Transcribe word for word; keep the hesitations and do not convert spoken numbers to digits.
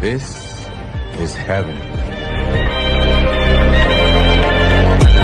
This is heaven.